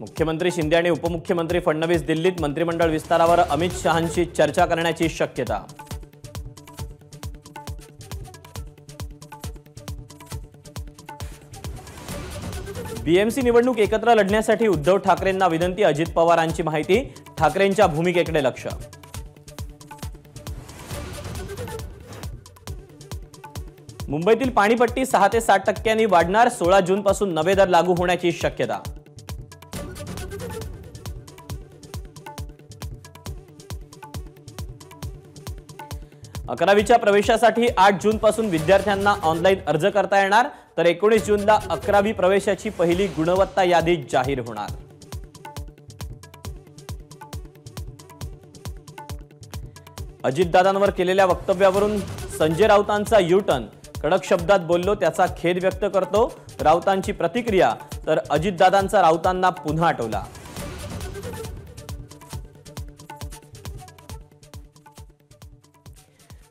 मुख्यमंत्री शिंदे आणि उपमुख्यमंत्री फडणवीस दिल्लीत मंत्रिमंडळ विस्तारावर अमित शहांशी चर्चा करण्याची शक्यता। बीएमसी निवडणूक एकत्र लढण्यासाठी उद्धव ठाकरेंना विनंती, अजित पवारांची माहिती, ठाकरेंच्या भूमिकेकडे लक्ष। मुंबईतील पाणीपट्टी 6 ते 60% वाढणार, 16 जूनपासून नवे दर लागू होण्याची शक्यता। अकरावीच्या प्रवेशासाठी 8 जूनपासून विद्यार्थ्यांना ऑनलाईन अर्ज करता येणार, तर 19 जूनला अकरावी प्रवेशाची पहिली गुणवत्ता यादी जाहीर होणार। अजितदादांवर केलेल्या वक्तव्यावरून संजय राऊतांचा यूटर्न, कडक शब्दात बोललो त्याचा खेद व्यक्त करतो, राऊतांची प्रतिक्रिया। तर अजितदादांचा राऊतांना पुन्हा आठवला।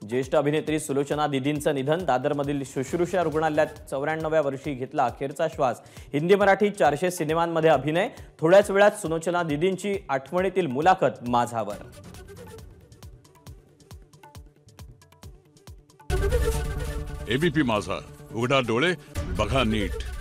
ज्येष्ठ अभिनेत्री सुलोचना दीदींचं निधन, दादरमधील शुश्रूषा रुग्णालयात 94व्या वर्षी घेतला अखेरचा श्वास। हिंदी मराठी 400 सिनेमांमध्ये अभिनय, थोड्याच वेळात सुलोचना दीदींची आठवणीतील मुलाखत माझावर। ABP माझा, उघडा डोळे बघा नीट।